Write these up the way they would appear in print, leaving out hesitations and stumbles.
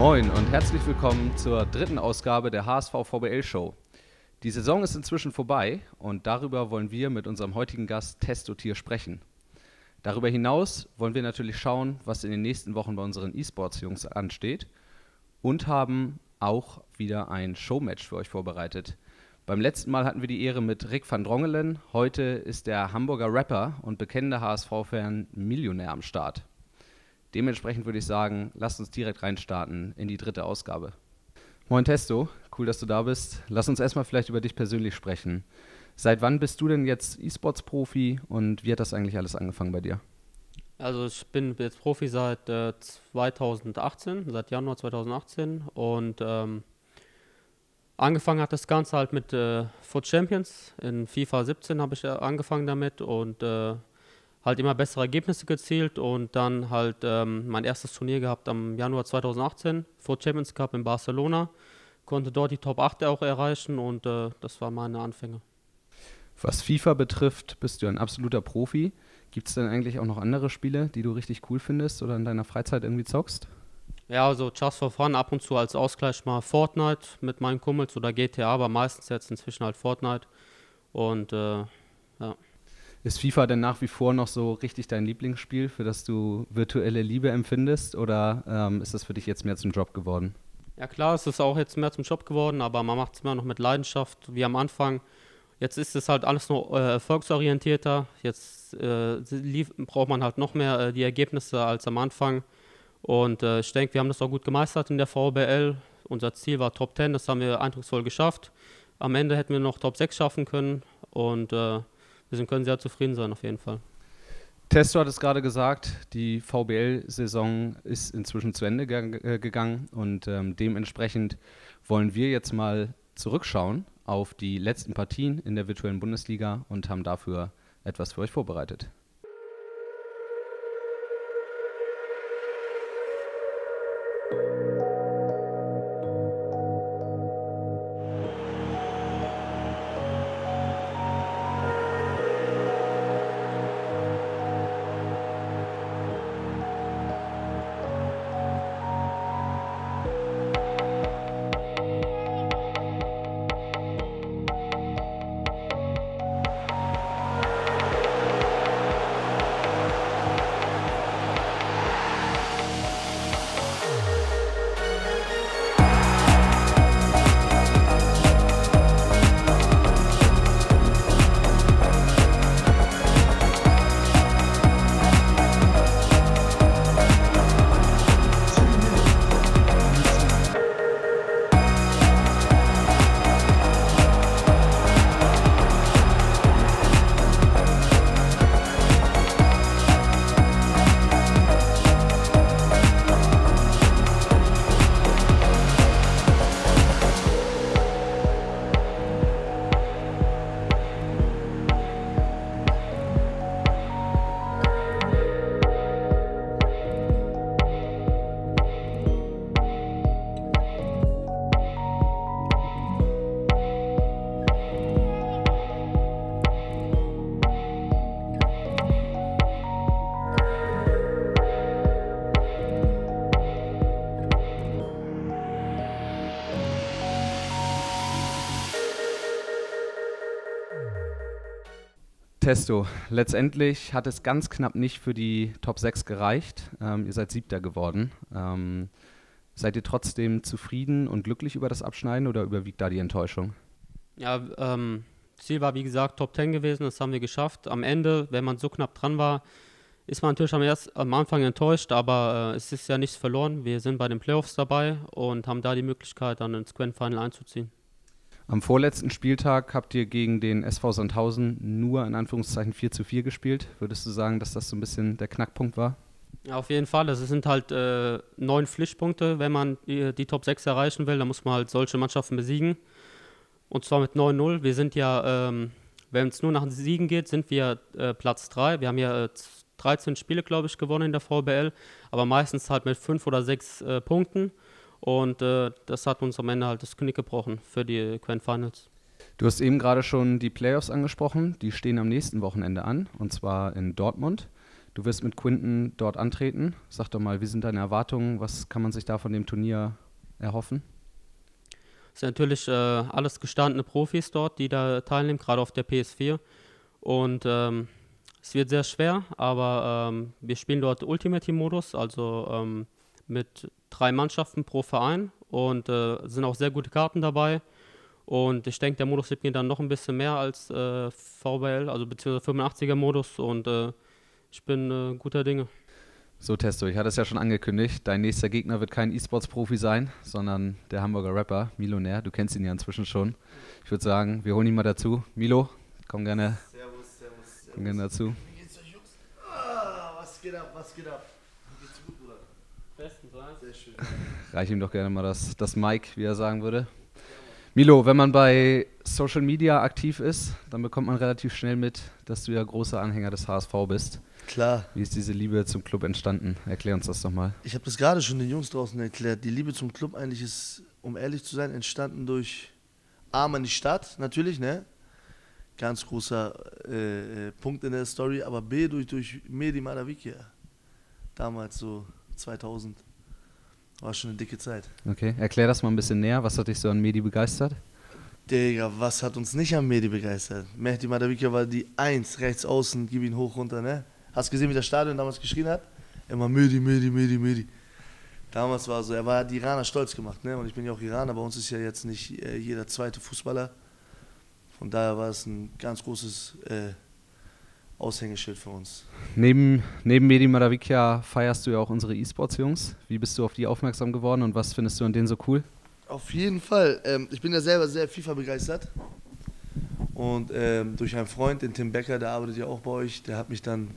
Moin und herzlich willkommen zur dritten Ausgabe der HSV VBL Show. Die Saison ist inzwischen vorbei und darüber wollen wir mit unserem heutigen Gast Testotier sprechen. Darüber hinaus wollen wir natürlich schauen, was in den nächsten Wochen bei unseren E-Sports-Jungs ansteht und haben auch wieder ein Showmatch für euch vorbereitet. Beim letzten Mal hatten wir die Ehre mit Rick van Drongelen, heute ist der Hamburger Rapper und bekennender HSV-Fan Millionär am Start. Dementsprechend würde ich sagen, lasst uns direkt reinstarten in die dritte Ausgabe. Moin Testo, cool, dass du da bist. Lass uns erstmal vielleicht über dich persönlich sprechen. Seit wann bist du denn jetzt E-Sports-Profi und wie hat das eigentlich alles angefangen bei dir? Also ich bin jetzt Profi seit 2018, seit Januar 2018 und angefangen hat das Ganze halt mit Foot Champions. In FIFA 17 habe ich angefangen damit und halt immer bessere Ergebnisse gezielt und dann halt mein erstes Turnier gehabt am Januar 2018, Foot Champions Cup in Barcelona, konnte dort die Top 8 auch erreichen und das waren meine Anfänge. Was FIFA betrifft, bist du ein absoluter Profi. Gibt es denn eigentlich auch noch andere Spiele, die du richtig cool findest oder in deiner Freizeit irgendwie zockst? Ja, also Just for Fun, ab und zu als Ausgleich mal Fortnite mit meinen Kumpels oder GTA, aber meistens jetzt inzwischen halt Fortnite und ja. Ist FIFA denn nach wie vor noch so richtig dein Lieblingsspiel, für das du virtuelle Liebe empfindest, oder ist das für dich jetzt mehr zum Job geworden? Ja klar, es ist auch jetzt mehr zum Job geworden, aber man macht es immer noch mit Leidenschaft, wie am Anfang. Jetzt ist es halt alles nur erfolgsorientierter, jetzt braucht man halt noch mehr die Ergebnisse als am Anfang. Und ich denke, wir haben das auch gut gemeistert in der VBL. Unser Ziel war Top 10, das haben wir eindrucksvoll geschafft. Am Ende hätten wir noch Top 6 schaffen können und wir können sehr zufrieden sein, auf jeden Fall. Testo hat es gerade gesagt, die VBL-Saison ist inzwischen zu Ende gegangen und dementsprechend wollen wir jetzt mal zurückschauen auf die letzten Partien in der virtuellen Bundesliga und haben dafür etwas für euch vorbereitet. Testo, letztendlich hat es ganz knapp nicht für die Top 6 gereicht. Ihr seid Siebter geworden. Seid ihr trotzdem zufrieden und glücklich über das Abschneiden oder überwiegt da die Enttäuschung? Ja, Ziel war wie gesagt Top 10 gewesen, das haben wir geschafft. Am Ende, wenn man so knapp dran war, ist man natürlich am Anfang enttäuscht, aber es ist ja nichts verloren. Wir sind bei den Playoffs dabei und haben da die Möglichkeit, dann ins Grand Final einzuziehen. Am vorletzten Spieltag habt ihr gegen den SV Sandhausen nur in Anführungszeichen 4:4 gespielt. Würdest du sagen, dass das so ein bisschen der Knackpunkt war? Ja, auf jeden Fall. Es sind halt 9 Pflichtpunkte. Wenn man die Top 6 erreichen will, dann muss man halt solche Mannschaften besiegen. Und zwar mit 9:0. Wir sind ja, wenn es nur nach den Siegen geht, sind wir Platz 3. Wir haben ja 13 Spiele, glaube ich, gewonnen in der VBL, aber meistens halt mit 5 oder 6 Punkten. Und das hat uns am Ende halt das Knick gebrochen für die Grand Finals. Du hast eben gerade schon die Playoffs angesprochen, die stehen am nächsten Wochenende an, und zwar in Dortmund. Du wirst mit Quinton dort antreten. Sag doch mal, wie sind deine Erwartungen? Was kann man sich da von dem Turnier erhoffen? Es sind natürlich alles gestandene Profis dort, die da teilnehmen, gerade auf der PS4. Und es wird sehr schwer, aber wir spielen dort Ultimate Team-Modus, also mit 3 Mannschaften pro Verein, und sind auch sehr gute Karten dabei. Und ich denke, der Modus gibt mir dann noch ein bisschen mehr als VBL, also beziehungsweise 85er-Modus, und ich bin guter Dinge. So, Testo, ich hatte es ja schon angekündigt, dein nächster Gegner wird kein E-Sports-Profi sein, sondern der Hamburger Rapper, Millionär. Du kennst ihn ja inzwischen schon. Ich würde sagen, wir holen ihn mal dazu. Milo, komm gerne. Servus, servus, servus. Komm gerne dazu. Wie geht's euch, Jungs? Ah, was geht ab, was geht ab? Wie geht's gut, Bruder? Bestens, oder? Sehr schön. Reich ihm doch gerne mal das Mic, wie er sagen würde. Milo, wenn man bei Social Media aktiv ist, dann bekommt man relativ schnell mit, dass du ja großer Anhänger des HSV bist. Klar. Wie ist diese Liebe zum Club entstanden? Erklär uns das doch mal. Ich habe das gerade schon den Jungs draußen erklärt. Die Liebe zum Club eigentlich ist, um ehrlich zu sein, entstanden durch Arm an die Stadt, natürlich, ne? Ganz großer Punkt in der Story, aber B, durch Mehdi Mahdavikia. Damals so 2000. War schon eine dicke Zeit. Okay, erklär das mal ein bisschen näher. Was hat dich so an Mehdi begeistert? Digga, was hat uns nicht an Mehdi begeistert? Mehdi Mahdavikia war die 1, rechts außen, gib ihn hoch, runter, ne? Hast gesehen, wie das Stadion damals geschrien hat? Immer Mehdi, Mehdi, Mehdi, Mehdi. Damals war so, er hat die Iraner stolz gemacht, ne? Und ich bin ja auch Iraner, bei uns ist ja jetzt nicht jeder zweite Fußballer. Von daher war es ein ganz großes Aushängeschild für uns. Neben Mehdi Mahdavikia feierst du ja auch unsere E-Sports-Jungs. Wie bist du auf die aufmerksam geworden und was findest du an denen so cool? Auf jeden Fall. Ich bin ja selber sehr FIFA begeistert. Und durch einen Freund, den Tim Becker, der arbeitet ja auch bei euch, der hat mich dann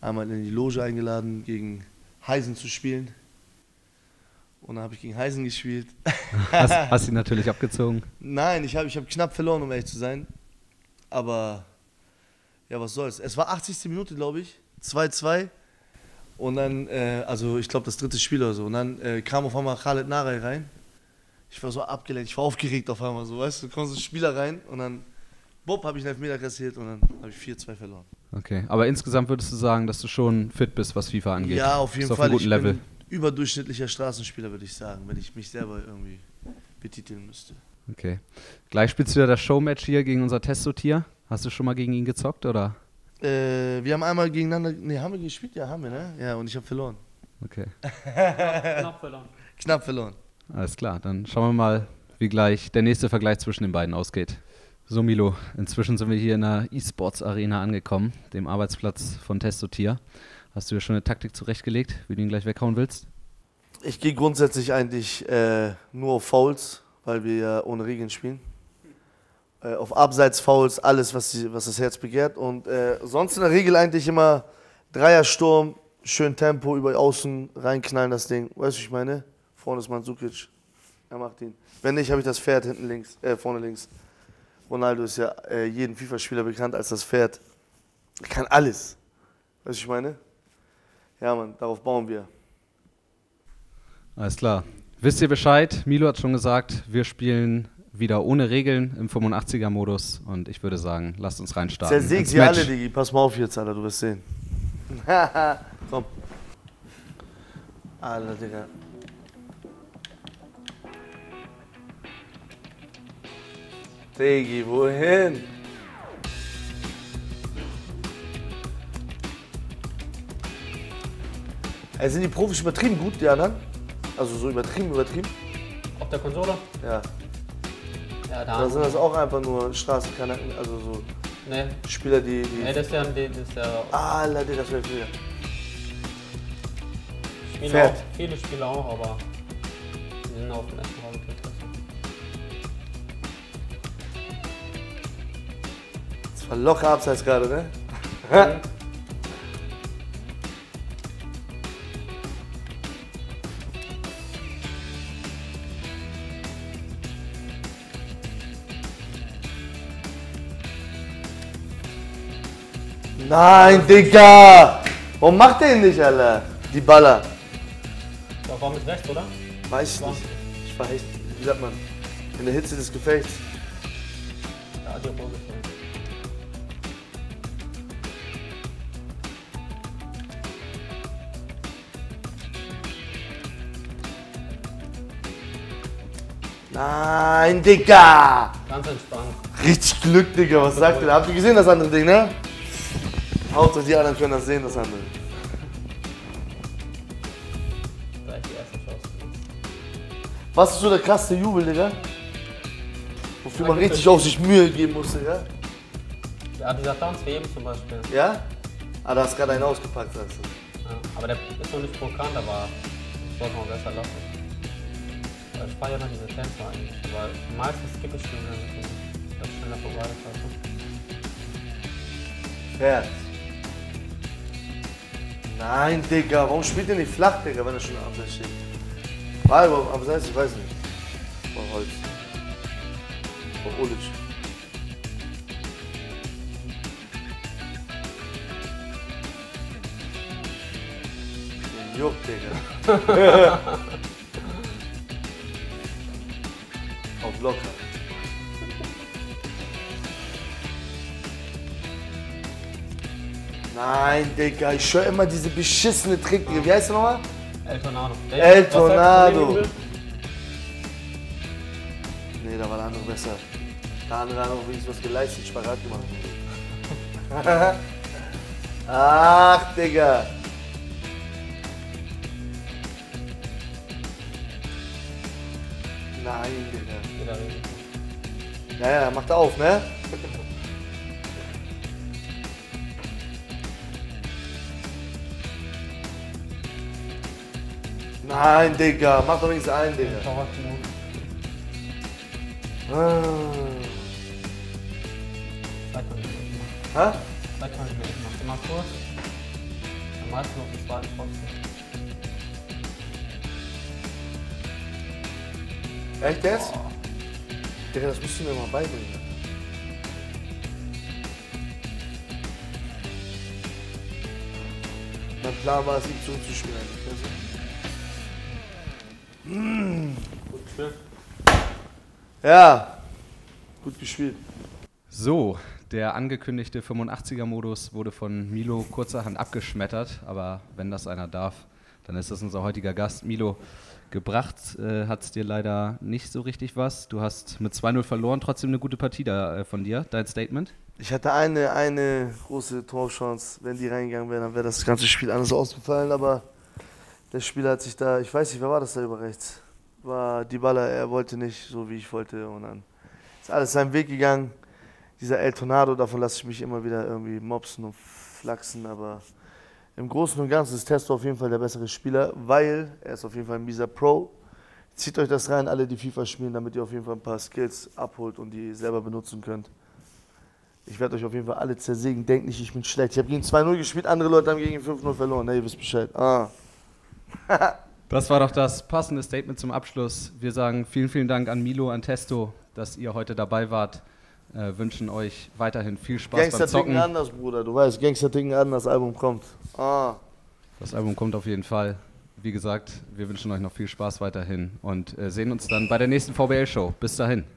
einmal in die Loge eingeladen, gegen Heisen zu spielen. Und dann habe ich gegen Heisen gespielt. Hast ihn natürlich abgezogen? Nein, ich hab knapp verloren, um ehrlich zu sein. Aber... ja, was soll's. Es war 80. Minute, glaube ich, 2-2. Und dann, also ich glaube, das dritte Spiel oder so. Und dann kam auf einmal Khaled Naray rein. Ich war so abgelenkt, ich war aufgeregt auf einmal so, weißt du. Dann kommt so ein Spieler rein und dann, bupp, habe ich einen Elfmeter kassiert und dann habe ich 4-2 verloren. Okay, aber insgesamt würdest du sagen, dass du schon fit bist, was FIFA angeht? Ja, auf jeden Fall. Ich bin überdurchschnittlicher Straßenspieler, würde ich sagen, wenn ich mich selber irgendwie betiteln müsste. Okay. Gleich spielst du ja das Showmatch hier gegen unser Testotier. Hast du schon mal gegen ihn gezockt, oder? Wir haben einmal gegeneinander... Ne, haben wir gespielt? Ja, haben wir, ne? Ja, und ich habe verloren. Okay. Knapp verloren. Knapp verloren. Alles klar, dann schauen wir mal, wie gleich der nächste Vergleich zwischen den beiden ausgeht. So, Milo, inzwischen sind wir hier in der E-Sports-Arena angekommen, dem Arbeitsplatz von Testotier. Hast du ja schon eine Taktik zurechtgelegt, wie du ihn gleich weghauen willst? Ich gehe grundsätzlich eigentlich nur auf Fouls, weil wir ja ohne Regeln spielen. Auf Abseits-Fouls, alles, was das Herz begehrt. Und sonst in der Regel eigentlich immer Dreiersturm, schön Tempo, über außen, reinknallen das Ding. Weißt du, ich meine? Vorne ist Mandzukic, er macht ihn. Wenn nicht, habe ich das Pferd hinten links, vorne links. Ronaldo ist ja jeden FIFA-Spieler bekannt als das Pferd. Er kann alles. Weißt du, ich meine? Ja, Mann, darauf bauen wir. Alles klar. Wisst ihr Bescheid? Milo hat schon gesagt, wir spielen... wieder ohne Regeln im 85er-Modus und ich würde sagen, lasst uns reinstarten. Zersägt sie alle, Digi. Pass mal auf jetzt, Alter, du wirst sehen. Komm. Alter, Digga. Digi, wohin? Ey, sind die Profis übertrieben gut, die anderen? Also so übertrieben? Auf der Konsole? Ja. Ja, da sind das auch einfach nur Straßenkanaken, also so nee. Spieler, die... Nee, das ist ja... Alter, das wäre viel. Pferd. Auch, viele Spieler auch, aber die sind auf dem ersten Mal gekriegt. Das war locker abseits gerade, ne? Mhm. Nein, Digga! Warum macht der ihn nicht, Alter? Die Baller. Da war mit rechts, oder? Weiß ich nicht. Ich war echt, wie sagt man, in der Hitze des Gefechts. Ja, die haben auch gefallen. Nein, Digga! Ganz entspannt. Richtig Glück, Digga. Was sagt ihr? Habt ihr gesehen das andere Ding, ne? Hauptsache die anderen können das sehen, das andere. Was ist so der krasse Jubel, Digga? Wofür man richtig auf sich Mühe geben muss, Digga? Ja, dieser Tanz für eben zum Beispiel. Ja? Ah, da hast gerade einen ausgepackt, sagst du. Ja, aber der ist noch nicht provokant, aber das sollte man besser lassen. Ich feiere noch diese Tänze eigentlich, weil meistens skippe ich die und das schneller vorbei ist, weißt du? Herz. Nein, Digga, warum spielt ihr nicht flach, Digga, wenn er schon abseits steht? Weil, aber selbst, ich weiß nicht. Von Holz. Von Ulic. Den Juck, Digga. Auf locker. Nein, Digga, ich schwör immer diese beschissene Trick. Wie heißt der nochmal? El Tornado. El Tornado. Nee, da war der andere besser. Der andere hat auch wenigstens was geleistet, Spagat gemacht. Ach, Digga. Nein, Digga. Naja, macht auf, ne? Nein, Digga, mach doch wenigstens einen, Digga. Hä? Mach den mal kurz. Am meisten noch die zweite Posten. Echt jetzt? Oh. Digga, das musst du mir mal beibringen. Mein Plan war es, ihm zuzuspielen. Gut gespielt. Ja, gut gespielt. So, der angekündigte 85er-Modus wurde von Milo kurzerhand abgeschmettert. Aber wenn das einer darf, dann ist das unser heutiger Gast, Milo. Gebracht hat es dir leider nicht so richtig was. Du hast mit 2-0 verloren, trotzdem eine gute Partie da von dir. Dein Statement? Ich hatte eine große Torchance. Wenn die reingegangen wäre, dann wäre das ganze Spiel anders ausgefallen. Aber der Spieler hat sich da, ich weiß nicht, wer war das da über rechts? War Dybala, er wollte nicht, so wie ich wollte. Und dann ist alles seinen Weg gegangen. Dieser El Tornado, davon lasse ich mich immer wieder irgendwie mopsen und flachsen, aber... Im Großen und Ganzen ist Testo auf jeden Fall der bessere Spieler, weil er ist auf jeden Fall ein mieser Pro. Zieht euch das rein, alle die FIFA spielen, damit ihr auf jeden Fall ein paar Skills abholt und die selber benutzen könnt. Ich werde euch auf jeden Fall alle zersägen, denkt nicht, ich bin schlecht. Ich habe gegen 2-0 gespielt, andere Leute haben gegen 5-0 verloren. Hey, ihr wisst Bescheid. Ah. Das war doch das passende Statement zum Abschluss. Wir sagen vielen, vielen Dank an Milo, an Testo, dass ihr heute dabei wart. Wünschen euch weiterhin viel Spaß beim Zocken. Gangster-Ticken anders, Bruder. Du weißt, Gangster-Ticken anders, Album kommt. Ah. Das Album kommt auf jeden Fall. Wie gesagt, wir wünschen euch noch viel Spaß weiterhin und sehen uns dann bei der nächsten VBL-Show. Bis dahin.